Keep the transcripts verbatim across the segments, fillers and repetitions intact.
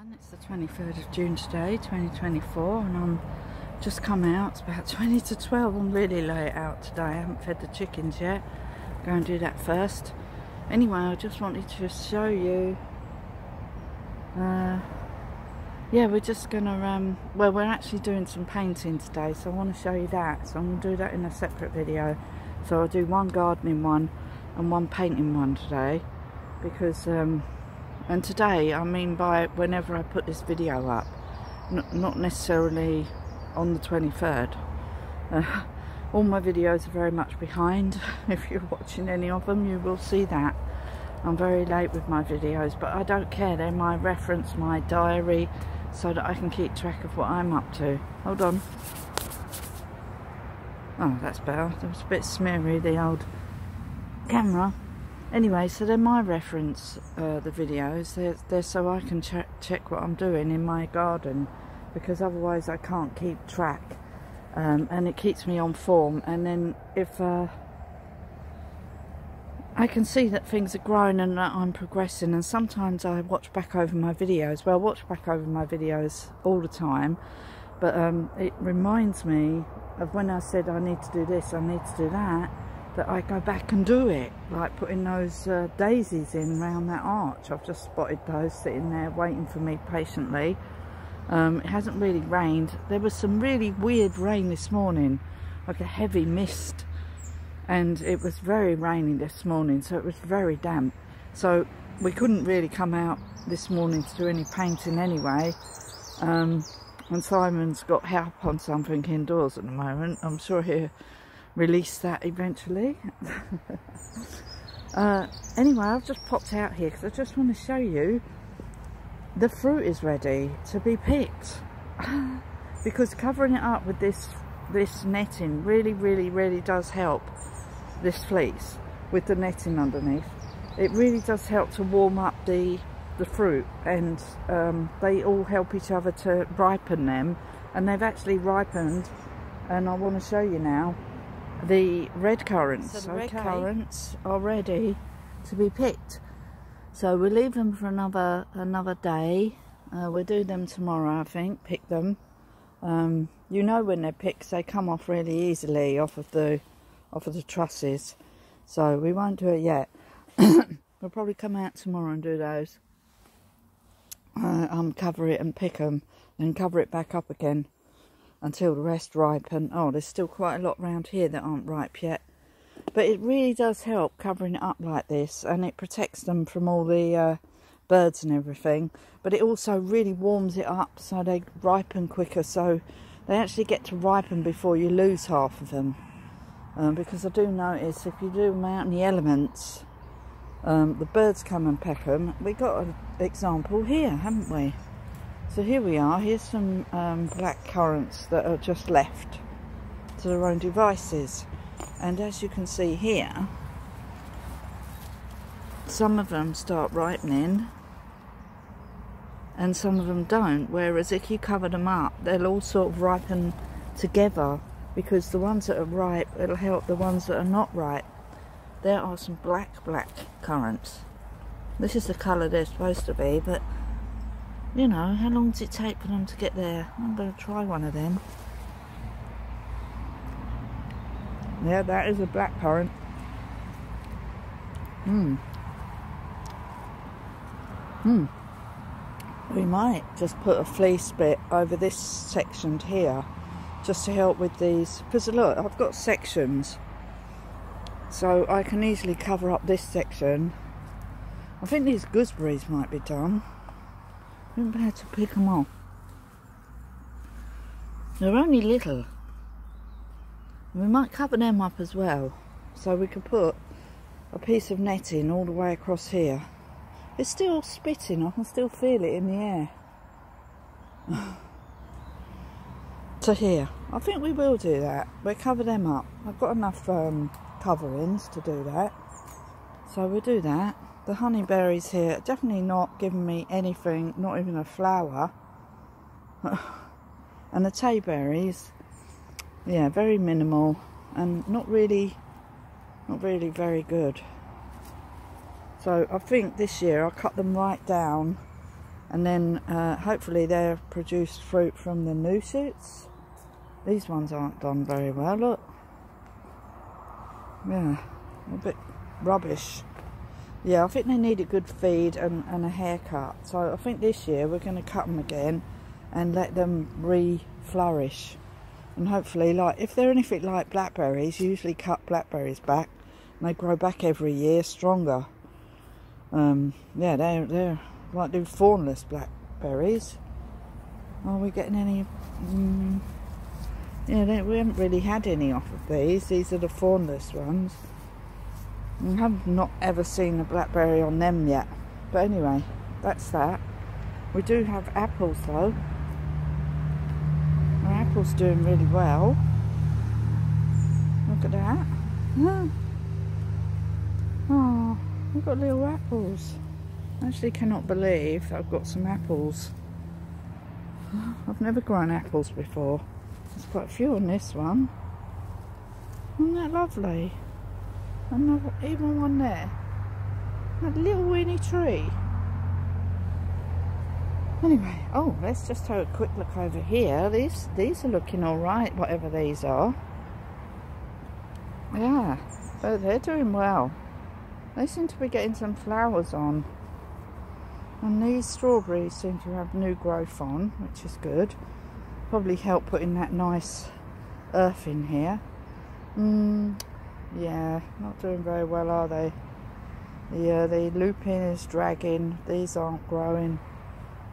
Everyone, it's the twenty-third of June today, twenty twenty-four, and I'm just come out. It's about twenty to twelve. I'm really late out today. I haven't fed the chickens yet. Go and do that first. Anyway, I just wanted to show you. Uh, yeah, we're just gonna. Um, well, we're actually doing some painting today, so I want to show you that. So I'm gonna do that in a separate video. So I'll do one gardening one and one painting one today, because. Um, And today, I mean by whenever I put this video up, n not necessarily on the twenty-third. Uh, all my videos are very much behind. If you're watching any of them, you will see that. I'm very late with my videos, but I don't care. They're my reference, my diary, so that I can keep track of what I'm up to. Hold on. Oh, that's better. That was a bit smeary, the old camera. Anyway, so they're my reference, uh, the videos, they're, they're so I can check, check what I'm doing in my garden, because otherwise I can't keep track, um, and it keeps me on form. And then if uh, I can see that things are growing and that I'm progressing, and sometimes I watch back over my videos, well I watch back over my videos all the time, but um, it reminds me of when I said I need to do this, I need to do that, that I go back and do it, like putting those uh, daisies in round that arch. I've just spotted those sitting there waiting for me patiently. Um, it hasn't really rained. There was some really weird rain this morning, like a heavy mist, and it was very rainy this morning, so it was very damp, so we couldn't really come out this morning to do any painting anyway. Um, and Simon's got help on something indoors at the moment. I'm sure he'll release that eventually. uh, anyway, I've just popped out here because I just want to show you the fruit is ready to be picked, because covering it up with this this netting really really really does help. This fleece with the netting underneath, it really does help to warm up the the fruit, and um, they all help each other to ripen them, and they've actually ripened. And I want to show you now the red currants. So the red okay. currants are ready to be picked, so we'll leave them for another another day. Uh, we'll do them tomorrow, I think. Pick them. Um, you know, when they're picked, they come off really easily off of the off of the trusses, so we won't do it yet. We'll probably come out tomorrow and do those. Uh, uncover it and pick them, and cover it back up again until the rest ripen. Oh, there's still quite a lot around here that aren't ripe yet, but it really does help covering it up like this, and it protects them from all the uh, birds and everything, but it also really warms it up so they ripen quicker, so they actually get to ripen before you lose half of them. Um, because I do notice if you do them out in the elements, um, the birds come and peck them. We got an example here, haven't we? So here we are, here's some um, black currants that are just left to their own devices, and as you can see here, some of them start ripening and some of them don't, whereas if you cover them up, they'll all sort of ripen together, because the ones that are ripe, it'll help the ones that are not ripe. There are some black black currants. This is the colour they're supposed to be, but you know, how long does it take for them to get there? I'm going to try one of them. Yeah, that is a black currant. Hmm. Hmm. We might just put a fleece bit over this section here, just to help with these. Because look, I've got sections, so I can easily cover up this section. I think these gooseberries might be done. I'm about to pick them off. They're only little. We might cover them up as well, so we could put a piece of netting all the way across here. It's still spitting. I can still feel it in the air. To here. I think we will do that. We'll cover them up. I've got enough um, coverings to do that, so we'll do that. The honeyberries here, definitely not giving me anything, not even a flower. And the tayberries, yeah, very minimal and not really, not really very good. So I think this year I'll cut them right down And then uh, hopefully they'll produce fruit from the noosits. These ones aren't done very well, look. Yeah, a bit rubbish. Yeah, I think they need a good feed and, and a haircut. So I think this year we're going to cut them again and let them re-flourish. And hopefully, like, if they're anything like blackberries, you usually cut blackberries back and they grow back every year stronger. Um, yeah, they're, they're like the thornless blackberries. Are we getting any? Um, yeah, they, we haven't really had any off of these. These are the thornless ones. I have not ever seen a blackberry on them yet. But anyway, that's that. We do have apples though. Our apple's doing really well. Look at that. Yeah. Oh, we've got little apples. I actually cannot believe that I've got some apples. I've never grown apples before. There's quite a few on this one. Isn't that lovely? Another, even one there. That little weeny tree. Anyway, oh, let's just have a quick look over here. These these are looking all right, whatever these are. Yeah, so they're doing well. They seem to be getting some flowers on. And these strawberries seem to have new growth on, which is good. Probably help putting that nice earth in here. Mm. Yeah, not doing very well, are they? Yeah, the lupin is dragging. These aren't growing.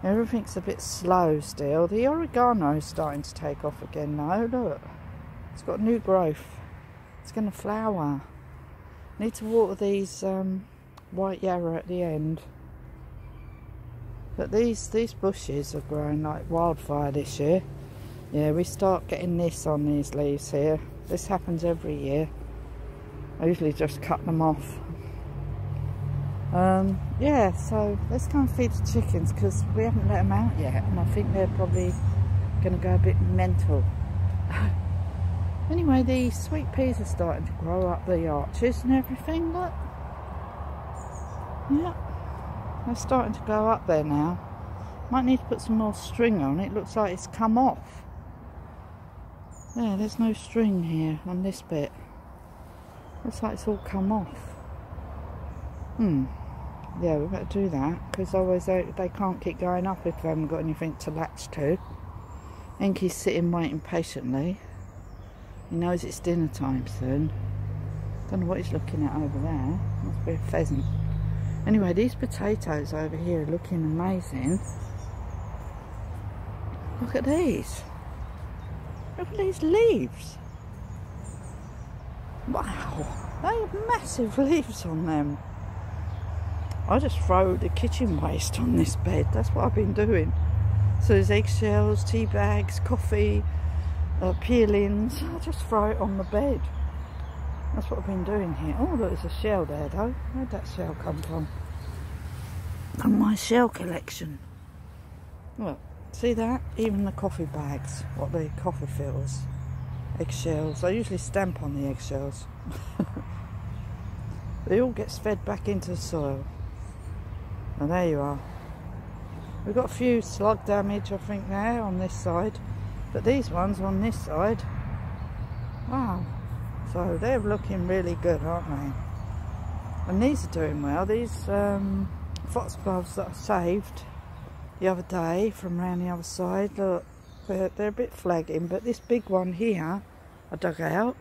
Everything's a bit slow still. The oregano's starting to take off again though. Look, it's got new growth. It's going to flower. Need to water these um, white yarrow at the end. But these these bushes are growing like wildfire this year. Yeah, we start getting this on these leaves here. This happens every year. I usually just cut them off. Um, yeah, so let's go and feed the chickens because we haven't let them out yet, and I think they're probably going to go a bit mental. Anyway, the sweet peas are starting to grow up the arches and everything, look. Yeah, they're starting to go up there now. Might need to put some more string on it. Looks like it's come off. Yeah, there's no string here on this bit. Looks like it's all come off. Hmm. Yeah, we better do that because otherwise they, they can't keep going up if they haven't got anything to latch to. Enki's sitting waiting patiently. He knows it's dinner time soon. Don't know what he's looking at over there. Must be a pheasant. Anyway, these potatoes over here are looking amazing. Look at these. Look at these leaves. Wow, they have massive leaves on them. I just throw the kitchen waste on this bed. That's what I've been doing. So there's eggshells, tea bags, coffee, uh, peelings. I just throw it on the bed. That's what I've been doing here. Oh, look, there's a shell there though. Where'd that shell come from? From my shell collection. Look, see that? Even the coffee bags, what the coffee fills. Eggshells. I usually stamp on the eggshells. It all gets fed back into the soil. And there you are. We've got a few slug damage, I think, there on this side. But these ones on this side. Wow. So they're looking really good, aren't they? And these are doing well. These um, foxgloves that I saved the other day from round the other side. Look. They're, they're a bit flagging, but this big one here I dug out,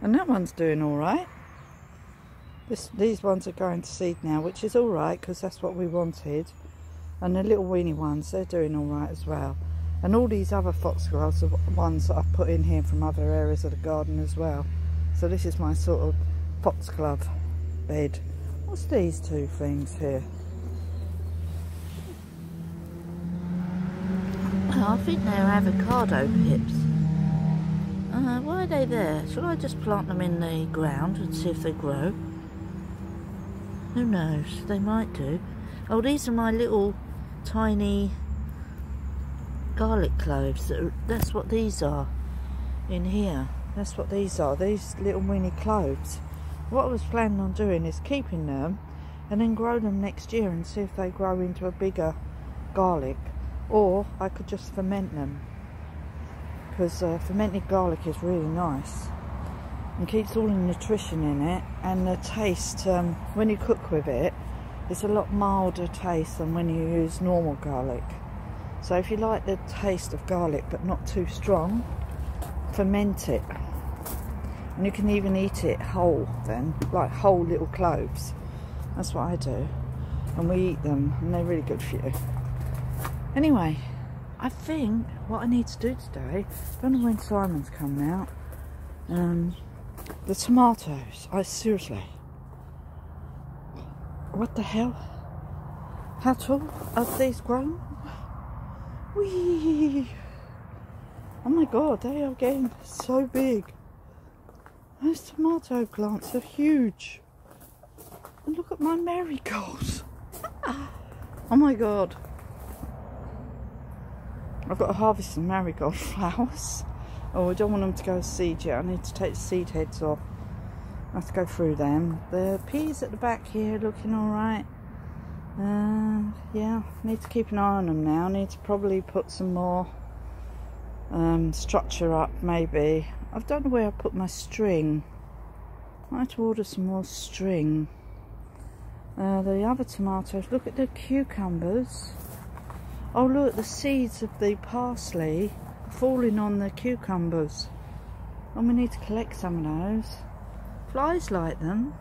and that one's doing all right. This, these ones are going to seed now, which is all right because that's what we wanted. And the little weeny ones, they're doing all right as well. And all these other foxgloves are ones that I've put in here from other areas of the garden as well. So this is my sort of foxglove bed. What's these two things here? I think they're avocado pips. Uh, why are they there? Shall I just plant them in the ground and see if they grow? Who knows? They might do. Oh, these are my little tiny garlic cloves. That's what these are in here. That's what these are. These little mini cloves. What I was planning on doing is keeping them and then grow them next year and see if they grow into a bigger garlic, or I could just ferment them, because uh, fermented garlic is really nice and keeps all the nutrition in it, and the taste, um, when you cook with it, it's a lot milder taste than when you use normal garlic. So if you like the taste of garlic but not too strong, ferment it. And you can even eat it whole then, like whole little cloves. That's what I do. And we eat them, and they're really good for you. Anyway, I think what I need to do today, I don't know when Simon's coming out, um, the tomatoes, I seriously, what the hell? How tall have these grown? Whee! Oh my god, they are getting so big. Those tomato plants are huge. And look at my marigolds. Oh my god. I've got to harvest some marigold flowers. Oh, I don't want them to go seed yet. I need to take the seed heads off. I have to go through them. The peas at the back here looking alright. Uh, yeah, need to keep an eye on them now. Need to probably put some more um, structure up, maybe. I don't know where I put my string. I have to order some more string. Uh, the other tomatoes, look at the cucumbers. Oh, look, the seeds of the parsley are falling on the cucumbers. And we need to collect some of those. Flies like them.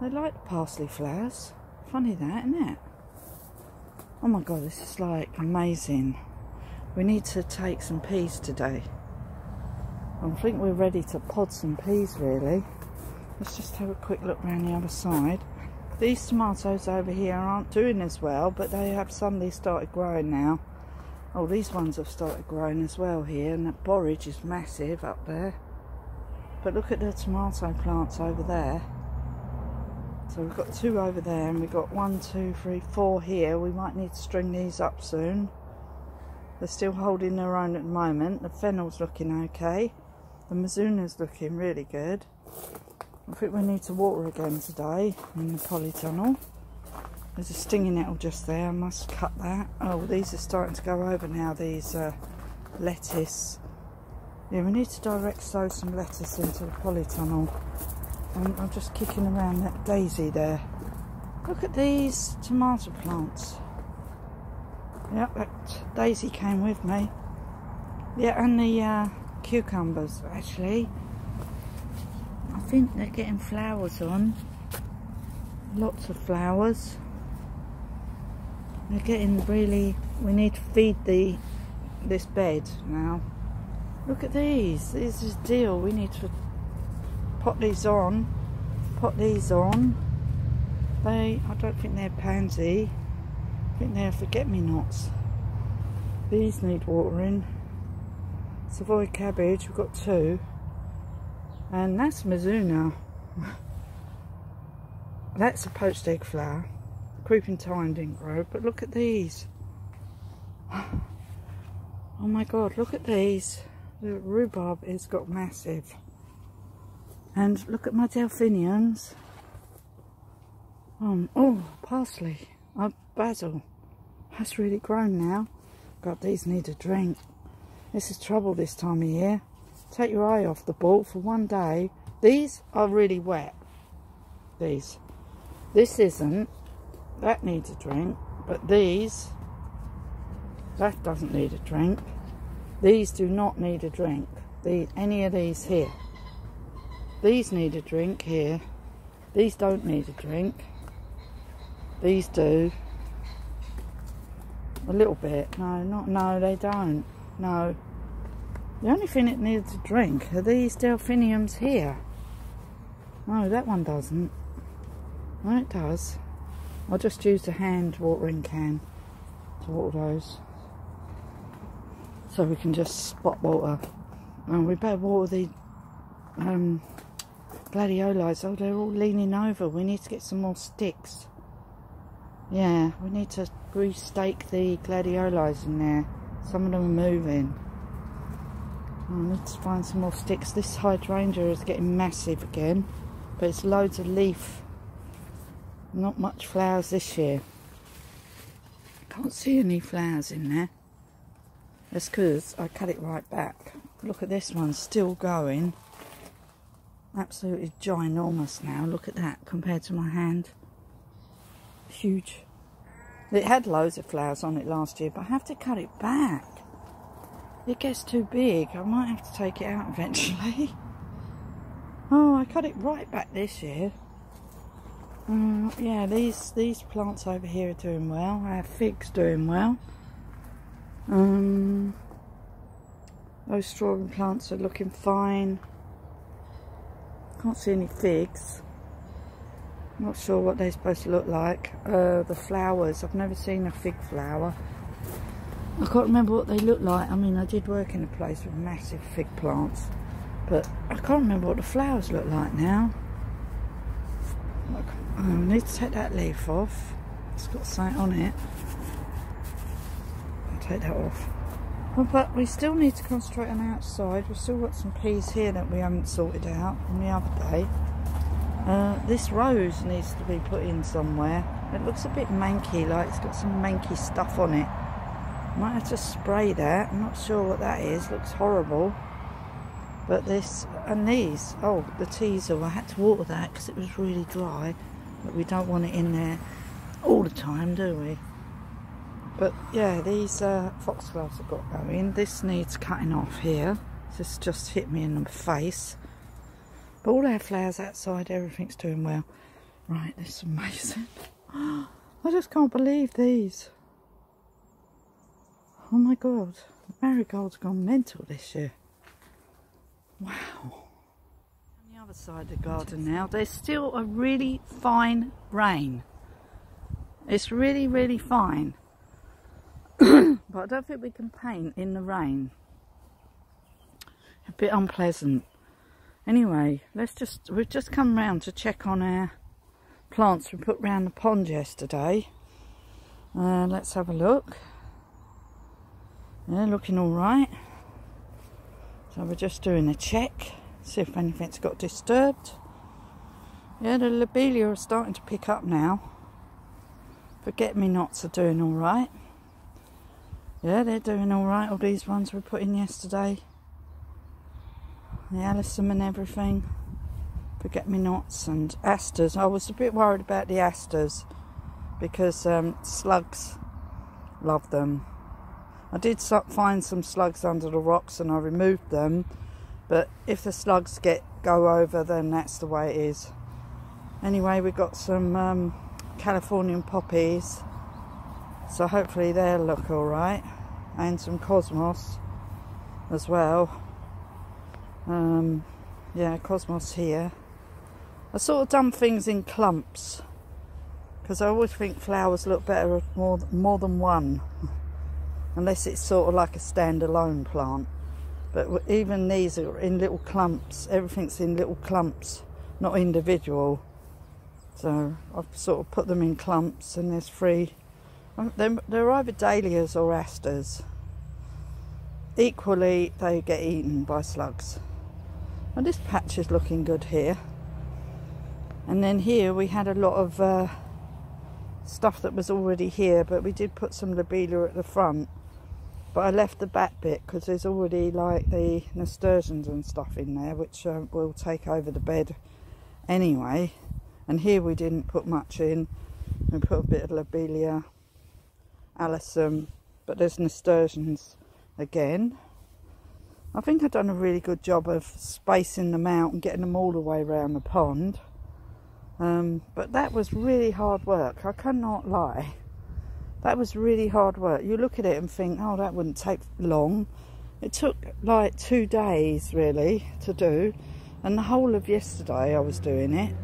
They like the parsley flowers. Funny that, isn't it? Oh my god, this is like amazing. We need to take some peas today. I think we're ready to pod some peas, really. Let's just have a quick look around the other side. These tomatoes over here aren't doing as well, but they have suddenly started growing now. Oh, these ones have started growing as well here, and that borage is massive up there. But look at the tomato plants over there. So we've got two over there, and we've got one, two, three, four here. We might need to string these up soon. They're still holding their own at the moment. The fennel's looking okay. The mazuna's looking really good. I think we need to water again today in the polytunnel. There's a stinging nettle just there. I must cut that. Oh, these are starting to go over now, these uh, lettuce. Yeah, we need to direct sow some lettuce into the polytunnel. I'm, I'm just kicking around that daisy there. Look at these tomato plants. Yep, that daisy came with me. Yeah, and the uh, cucumbers, actually. I think they're getting flowers on. Lots of flowers. They're getting really... We need to feed the this bed now. Look at these. This is a deal. We need to pot these on. Pot these on. They... I don't think they're pansy. I think they're forget-me-nots. These need watering. Savoy cabbage, we've got two. And that's Mizuna. That's a poached egg flower. Creeping thyme didn't grow, but look at these. Oh my god, look at these. The rhubarb has got massive. And look at my delphiniums. Um, oh, parsley. Oh, basil. That's really grown now. God, these need a drink. This is trouble this time of year. Take your eye off the ball for one day. These are really wet. These. This isn't. That needs a drink. But these. That doesn't need a drink. These do not need a drink. The, any of these here. These need a drink here. These don't need a drink. These do. A little bit. No, not. No, they don't. No. The only thing it needs a drink are these delphiniums here. No, that one doesn't. No, it does. I'll just use the hand watering can to water those. So we can just spot water. And we better water the um, gladiolis. Oh, they're all leaning over. We need to get some more sticks. Yeah, we need to restake the gladiolis in there. Some of them are moving. I need to find some more sticks. This hydrangea is getting massive again, but it's loads of leaf. Not much flowers this year. Can't see any flowers in there. That's because I cut it right back. Look at this one, still going. Absolutely ginormous now. Look at that compared to my hand. Huge. It had loads of flowers on it last year, but I have to cut it back. It gets too big. I might have to take it out eventually. Oh, I cut it right back this year. Um, yeah, these these plants over here are doing well. Our fig's doing well. Um, those strawberry plants are looking fine. Can't see any figs. Not sure what they're supposed to look like. Uh, the flowers, I've never seen a fig flower. I can't remember what they look like. I mean, I did work in a place with massive fig plants, but I can't remember what the flowers look like now. Look, I need to take that leaf off. It's got something on it. I'll take that off. But we still need to concentrate on outside. We've still got some peas here that we haven't sorted out from the other day. Uh, this rose needs to be put in somewhere. It looks a bit manky, like it's got some manky stuff on it. Might have to spray that. I'm not sure what that is. Looks horrible. But this, and these, oh, the teasel, I had to water that because it was really dry, but we don't want it in there all the time, do we? But yeah, these uh, foxgloves have got going. This needs cutting off here. This just hit me in the face. But all our flowers outside, everything's doing well. Right, this is amazing. I just can't believe these. Oh my God, the marigold's gone mental this year. Wow. On the other side of the garden now, there's still a really fine rain. It's really, really fine. But I don't think we can paint in the rain. A bit unpleasant. Anyway, let's just, we've just come round to check on our plants we put round the pond yesterday. Uh, let's have a look. They're looking all right. So we're just doing a check, see if anything's got disturbed. Yeah, the lobelia are starting to pick up now. Forget-me-nots are doing all right. Yeah, they're doing all right, all these ones we put in yesterday. The alyssum and everything. Forget-me-nots and asters. I was a bit worried about the asters because um, slugs love them. I did find some slugs under the rocks and I removed them, but if the slugs get go over, then that's the way it is. Anyway, we got some um, Californian poppies, so hopefully they'll look all right, and some cosmos as well. Um, yeah, cosmos here. I sort of done things in clumps because I always think flowers look better more more than one. Unless it's sort of like a standalone plant. But even these are in little clumps. Everything's in little clumps, not individual. So I've sort of put them in clumps, and there's three. They're, they're either dahlias or asters. Equally, they get eaten by slugs. And this patch is looking good here. And then here we had a lot of uh, stuff that was already here, but we did put some lobelia at the front. But I left the back bit because there's already like the nasturtiums and stuff in there, which um, will take over the bed anyway. And here we didn't put much in. We put a bit of lobelia, alyssum, but there's nasturtiums again. I think I've done a really good job of spacing them out and getting them all the way around the pond. Um, but that was really hard work. I cannot lie. That was really hard work. You look at it and think, oh, that wouldn't take long. It took like two days really to do, and the whole of yesterday I was doing it.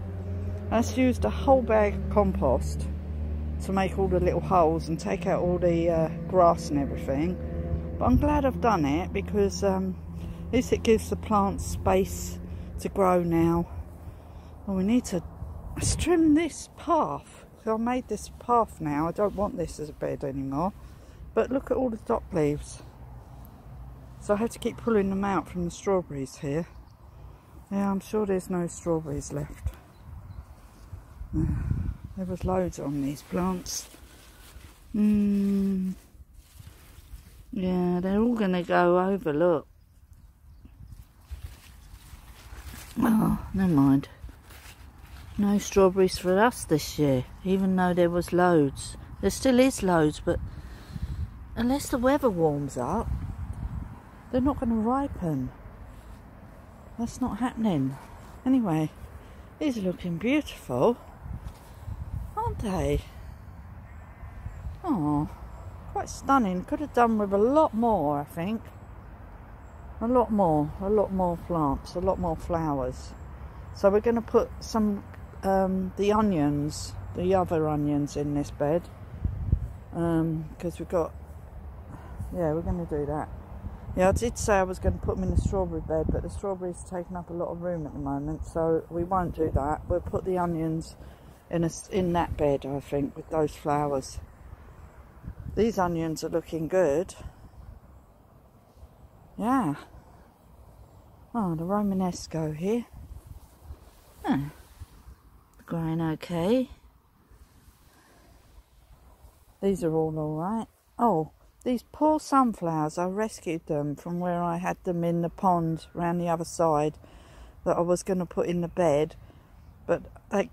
I just used a whole bag of compost to make all the little holes and take out all the uh, grass and everything. But I'm glad I've done it because um, at least it gives the plants space to grow now. Well, we need to trim this path. So I made this path now. I don't want this as a bed anymore. But look at all the dock leaves. So I have to keep pulling them out from the strawberries here. Yeah, I'm sure there's no strawberries left. There was loads on these plants. Mm. Yeah, they're all going to go over, look. Oh, never mind. No strawberries for us this year, even though there was loads. There still is loads, but unless the weather warms up, they're not going to ripen. That's not happening. Anyway, these are looking beautiful, aren't they? Oh, quite stunning. Could have done with a lot more, I think. A lot more, a lot more plants, a lot more flowers. So we're going to put some, um, the onions, the other onions in this bed. Um, because we've got, yeah, we're going to do that. Yeah, I did say I was going to put them in the strawberry bed, but the strawberries are taking up a lot of room at the moment, so we won't do that. We'll put the onions in, a, in that bed, I think, with those flowers. These onions are looking good. Yeah. Oh, the Romanesco here. Yeah. Growing okay. These are all alright. Oh, these poor sunflowers, I rescued them from where I had them in the pond round the other side that I was going to put in the bed. But, like,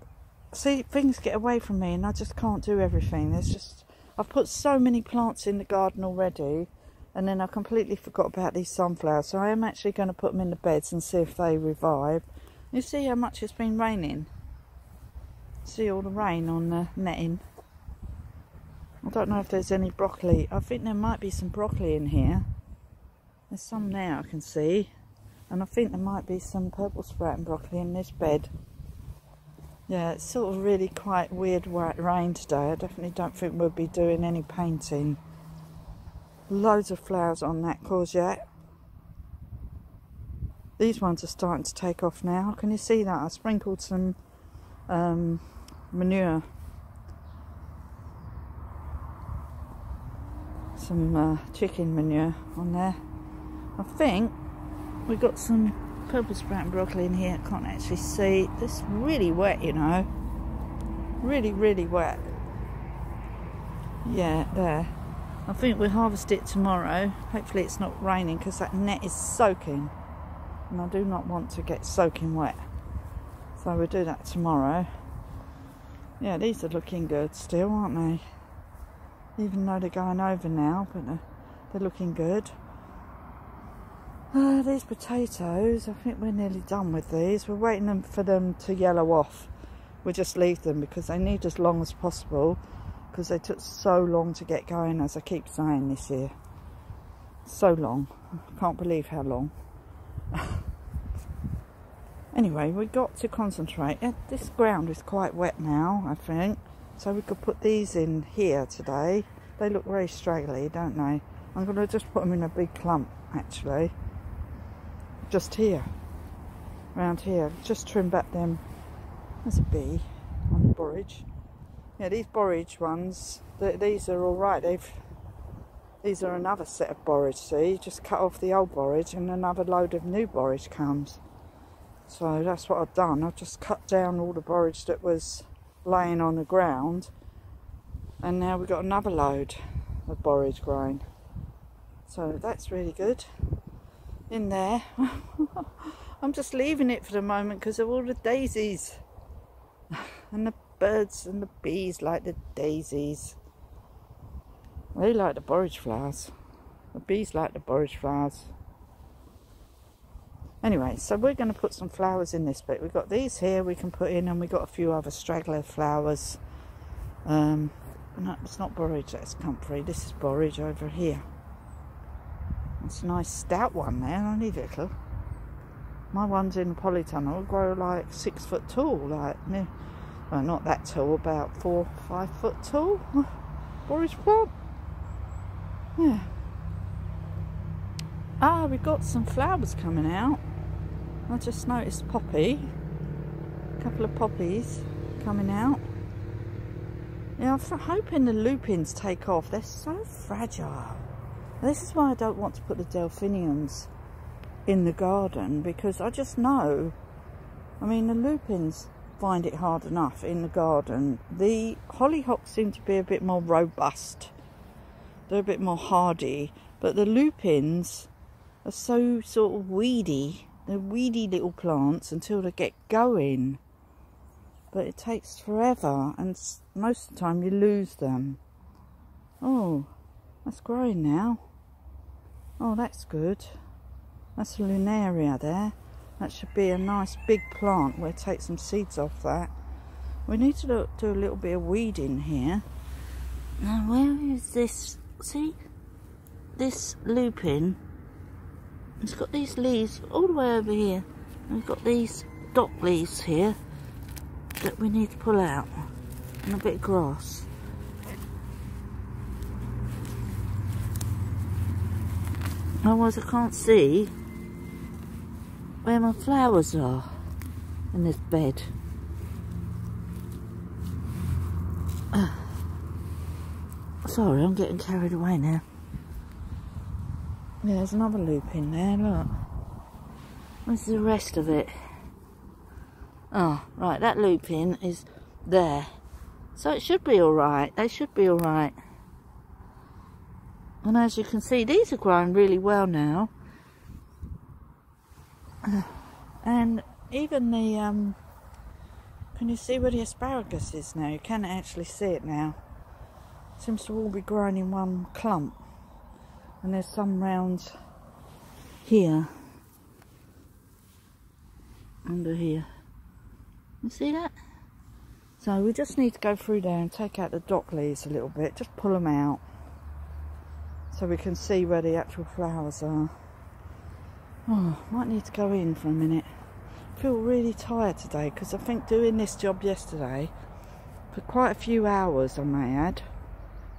see, things get away from me and I just can't do everything. There's just, I've put so many plants in the garden already and then I completely forgot about these sunflowers. So I am actually going to put them in the beds and see if they revive. You see how much it's been raining? See all the rain on the netting. I don't know if there's any broccoli. I think there might be some broccoli in here. There's some now I can see. And I think there might be some purple sprouting broccoli in this bed. Yeah, it's sort of really quite weird white rain today. I definitely don't think we'll be doing any painting. Loads of flowers on that courgette. These ones are starting to take off now. Can you see that? I sprinkled some um, manure. Some uh, chicken manure on there. I think we've got some purple sprouting broccoli in here. I can't actually see. It's really wet, you know. Really, really wet. Yeah, there. I think we'll harvest it tomorrow. Hopefully it's not raining because that net is soaking. And I do not want to get soaking wet. So we'll do that tomorrow. Yeah, these are looking good still, aren't they? Even though they're going over now, but they're, they're looking good. Uh, these potatoes, I think we're nearly done with these. We're waiting for them to yellow off. We'll just leave them because they need as long as possible because they took so long to get going, as I keep saying this year. So long. I can't believe how long. Anyway, we've got to concentrate. This ground is quite wet now, I think. So we could put these in here today. They look very straggly, don't they? I'm going to just put them in a big clump, actually. Just here. Around here. Just trim back them. There's a bee on the borage. Yeah, these borage ones, th these are all right. They've, these are another set of borage, see? You just cut off the old borage and another load of new borage comes. So that's what I've done. I've just cut down all the borage that was laying on the ground, and now we've got another load of borage growing, so that's really good in there. I'm just leaving it for the moment because of all the daisies and the birds and the bees like the daisies. They like the borage flowers, the bees like the borage flowers. Anyway, so we're going to put some flowers in this bit. We've got these here we can put in, and we've got a few other straggler flowers. Um, no, it's not borage, that's comfrey. This is borage over here. It's a nice stout one there, I need a little. My one's in the polytunnel, grow like six foot tall, like, well, not that tall, about four, five foot tall. Borage plant. Yeah. Ah, we've got some flowers coming out. I just noticed poppy, a couple of poppies coming out. Yeah, I'm hoping the lupins take off. They're so fragile. This is why I don't want to put the delphiniums in the garden, because I just know, I mean, the lupins, find it hard enough in the garden. The hollyhocks seem to be a bit more robust. They're a bit more hardy, but the lupins are so sort of weedy. They're weedy little plants until they get going. But it takes forever, and most of the time you lose them. Oh, that's growing now. Oh, that's good. That's a lunaria there. That should be a nice big plant. We'll take some seeds off that. We need to do, do a little bit of weeding here. Now, where is this? See, this lupin. It's got these leaves all the way over here. And we've got these dock leaves here that we need to pull out, and a bit of grass. Otherwise I can't see where my flowers are in this bed. Uh, sorry, I'm getting carried away now. Yeah, there's another lupin there, look. Where's the rest of it? Oh, right, that lupin is there. So it should be alright, they should be alright. And as you can see, these are growing really well now. And even the, um, can you see where the asparagus is now? You can actually see it now. It seems to all be growing in one clump. And there's some rounds here. Under here. You see that? So we just need to go through there and take out the dock leaves a little bit. Just pull them out. So we can see where the actual flowers are. Oh, might need to go in for a minute. I feel really tired today because I think doing this job yesterday for quite a few hours, I may add.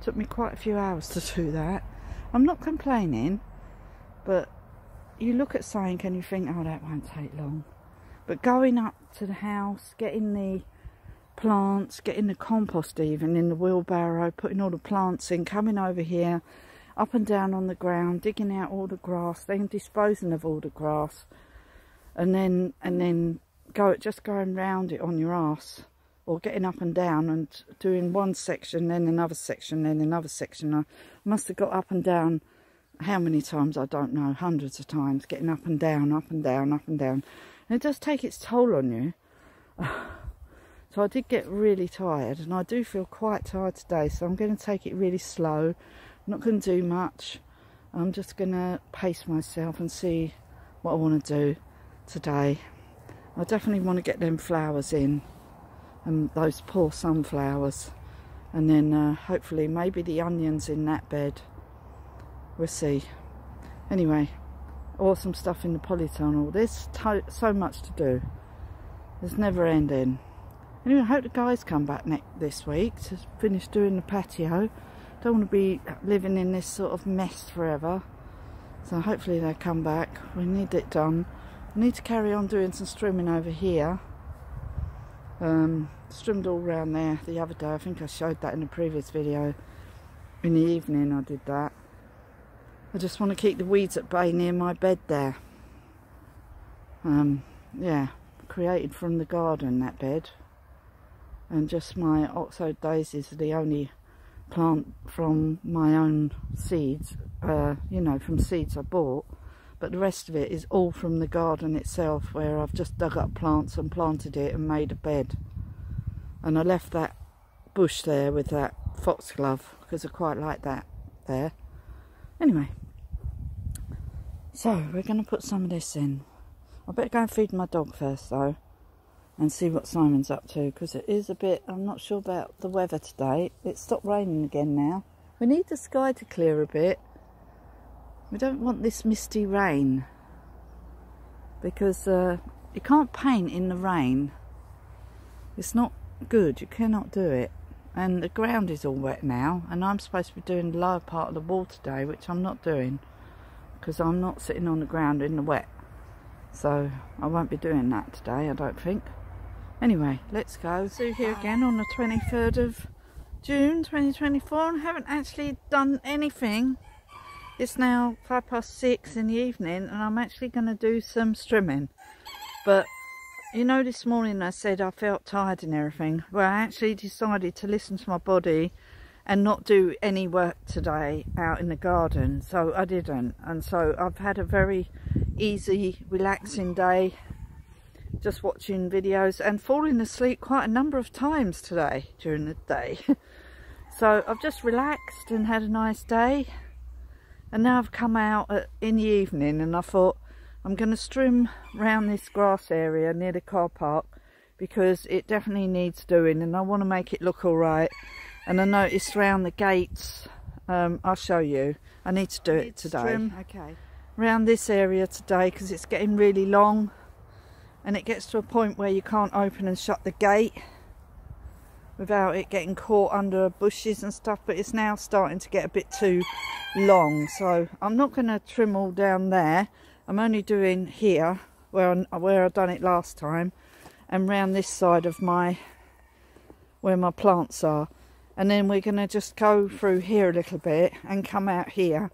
Took me quite a few hours to do that. I'm not complaining, but you look at something and you think, oh, that won't take long. But going up to the house, getting the plants, getting the compost even in the wheelbarrow, putting all the plants in, coming over here, up and down on the ground, digging out all the grass, then disposing of all the grass, and then and then go just going round it on your ass, or getting up and down and doing one section, then another section, then another section. I must have got up and down how many times, I don't know, hundreds of times, getting up and down, up and down, up and down. And it does take its toll on you. So I did get really tired, and I do feel quite tired today, so I'm going to take it really slow. I'm not going to do much. I'm just going to pace myself and see what I want to do today. I definitely want to get them flowers in, and those poor sunflowers, and then uh, hopefully maybe the onions in that bed. We'll see. Anyway, awesome stuff in the polytunnel. There's so much to do. There's never ending. Anyway, I hope the guys come back next this week to finish doing the patio. Don't want to be living in this sort of mess forever, so hopefully they'll come back. We need it done. We need to carry on doing some trimming over here. Um, trimmed all round there the other day. I think I showed that in the previous video. In the evening I did that. I just want to keep the weeds at bay near my bed there. Um, yeah, created from the garden, that bed. And just my oxide daisies are the only plant from my own seeds, uh, you know, from seeds I bought, but the rest of it is all from the garden itself, where I've just dug up plants and planted it and made a bed. And I left that bush there with that foxglove because I quite like that there. Anyway, so we're going to put some of this in. I better go and feed my dog first though, and see what Simon's up to, because it is a bit, I'm not sure about the weather today. It stopped raining again now. We need the sky to clear a bit. We don't want this misty rain, because uh, you can't paint in the rain. It's not good, you cannot do it. And the ground is all wet now, and I'm supposed to be doing the lower part of the wall today, which I'm not doing, because I'm not sitting on the ground in the wet. So I won't be doing that today, I don't think. Anyway, let's go. So here again on the twenty-third of June twenty twenty-four, and haven't actually done anything. It's now five past six in the evening, and I'm actually going to do some trimming. But You know, this morning I said I felt tired and everything. Well, I actually decided to listen to my body and not do any work today out in the garden, so I didn't. And so I've had a very easy, relaxing day, just watching videos and falling asleep quite a number of times today during the day. So I've just relaxed and had a nice day, and now I've come out at, in the evening, and I thought I'm going to strim round this grass area near the car park because it definitely needs doing, and I want to make it look all right. And I noticed round the gates, um, I'll show you, I need to do it today. Trim, okay. Round this area today because it's getting really long and it gets to a point where you can't open and shut the gate without it getting caught under bushes and stuff, but it's now starting to get a bit too long. So I'm not going to trim all down there, I'm only doing here where I, where I done it last time, and round this side of my, where my plants are. And then we're going to just go through here a little bit and come out here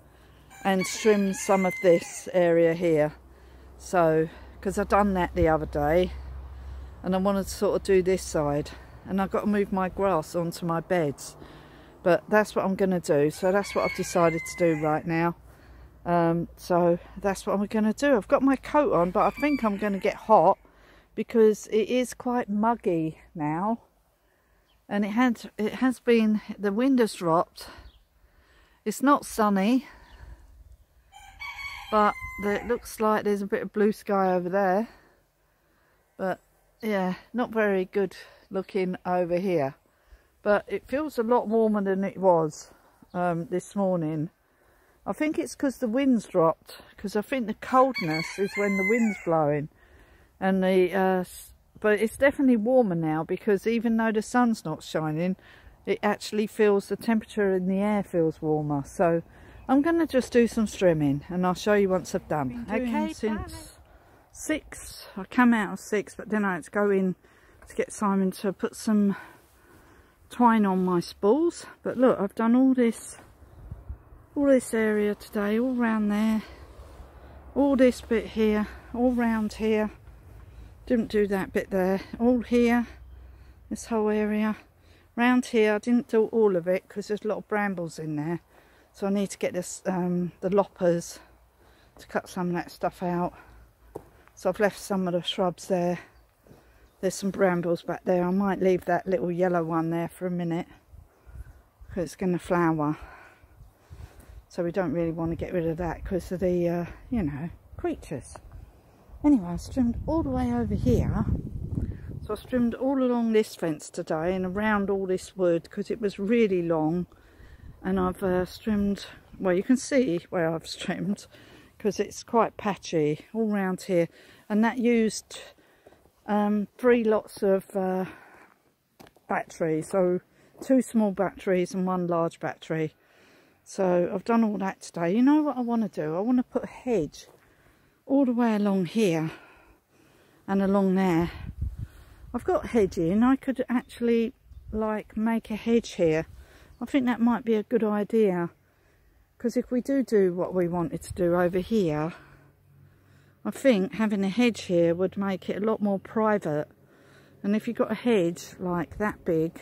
and trim some of this area here. So, because I've done that the other day and I wanted to sort of do this side, and I've got to move my grass onto my beds. But that's what I'm going to do. So that's what I've decided to do right now. Um, so that's what I'm going to do. I've got my coat on, but I think I'm going to get hot because it is quite muggy now. And it had, it has been, the wind has dropped. It's not sunny, but the, it looks like there's a bit of blue sky over there. But yeah, not very good looking over here. But it feels a lot warmer than it was um, this morning. I think it's because the wind's dropped, because I think the coldness is when the wind's blowing, and the uh, but it's definitely warmer now, because even though the sun's not shining, it actually feels, the temperature in the air feels warmer. So I'm going to just do some trimming and I'll show you once I've done. Okay, since six, I come out of six, but then I had to go in to get Simon to put some twine on my spools. But look, I've done all this, all this area today, all round there, all this bit here, all round here. Didn't do that bit there, all here, this whole area. Round here, I didn't do all of it because there's a lot of brambles in there. So I need to get this, um, the loppers to cut some of that stuff out. So I've left some of the shrubs there. There's some brambles back there. I might leave that little yellow one there for a minute because it's going to flower. So we don't really want to get rid of that because of the, uh, you know, creatures. Anyway, I've trimmed all the way over here. So I've trimmed all along this fence today and around all this wood because it was really long. And I've uh, trimmed, well, you can see where I've trimmed because it's quite patchy all round here. And that used um, three lots of uh, batteries. So two small batteries and one large battery. So I've done all that today. You know what I want to do? I want to put a hedge all the way along here and along there. I've got hedging. I could actually like make a hedge here. I think that might be a good idea, because if we do do what we wanted to do over here, I think having a hedge here would make it a lot more private. And if you've got a hedge like that big,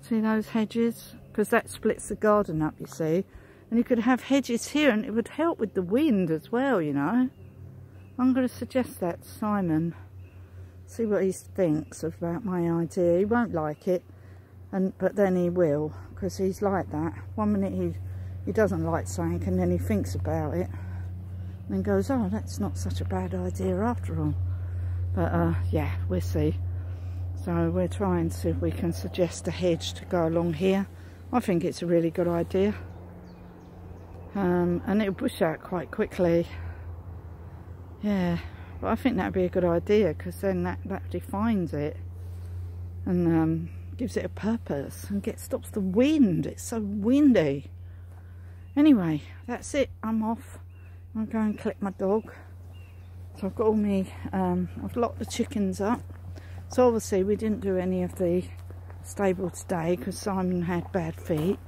see those hedges, because that splits the garden up, you see. And you could have hedges here, and it would help with the wind as well, you know. I'm going to suggest that to Simon. See what he thinks about my idea. He won't like it, and but then he will, because he's like that. One minute he, he doesn't like something, and then he thinks about it. And then goes, oh, that's not such a bad idea after all. But, uh, yeah, we'll see. So we're trying to see if we can suggest a hedge to go along here. I think it's a really good idea. Um, and it'll bush out quite quickly, yeah, but I think that'd be a good idea, because then that, that defines it and um, gives it a purpose and gets, stops the wind. It's so windy. Anyway, that's it, I'm off. I'm going to collect my dog. So I've got all my, um, I've locked the chickens up. So obviously we didn't do any of the stable today because Simon had bad feet,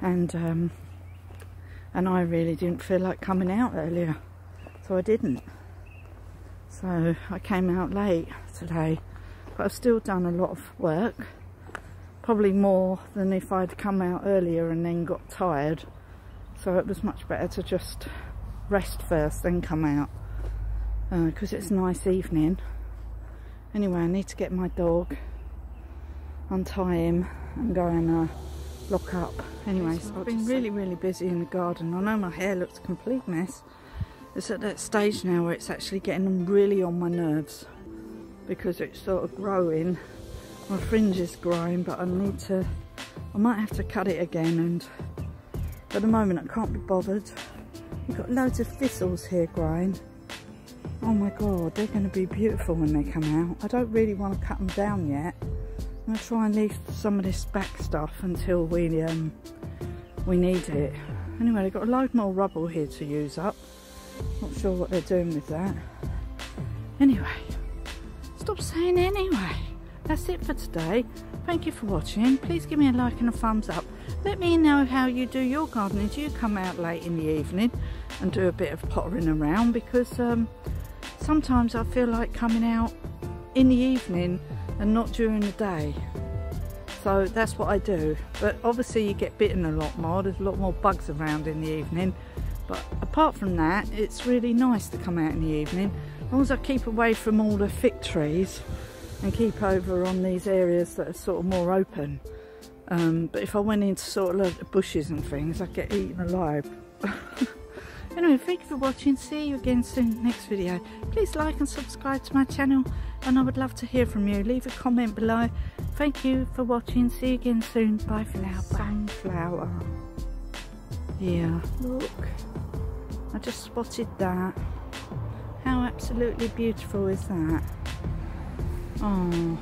and um, And I really didn't feel like coming out earlier, so I didn't. So I came out late today, but I've still done a lot of work, probably more than if I'd come out earlier and then got tired. So it was much better to just rest first, then come out, because uh, it's a nice evening. Anyway, I need to get my dog, untie him and go and uh, lock up. Anyway, so I've been really, really busy in the garden. I know my hair looks a complete mess. It's at that stage now where it's actually getting really on my nerves because it's sort of growing. My fringe is growing, but I need to, I might have to cut it again, and at the moment I can't be bothered. We've got loads of thistles here growing. Oh my God, they're going to be beautiful when they come out. I don't really want to cut them down yet. I'm going to try and leave some of this back stuff until we um, we need it. Anyway, they've got a load more rubble here to use up. Not sure what they're doing with that. Anyway, stop saying anyway. That's it for today. Thank you for watching. Please give me a like and a thumbs up. Let me know how you do your gardening. Do you come out late in the evening and do a bit of pottering around? Because um, sometimes I feel like coming out in the evening and not during the day, so that's what I do. But obviously you get bitten a lot more, there's a lot more bugs around in the evening, but apart from that it's really nice to come out in the evening, as long as I keep away from all the fig trees and keep over on these areas that are sort of more open. Um, but if I went into sort of like bushes and things, I'd get eaten alive. Anyway, thank you for watching. See you again soon, next video. Please like and subscribe to my channel, and I would love to hear from you. Leave a comment below. Thank you for watching. See you again soon. Bye for now. Bye. Sunflower. Yeah, look. I just spotted that. How absolutely beautiful is that? Oh.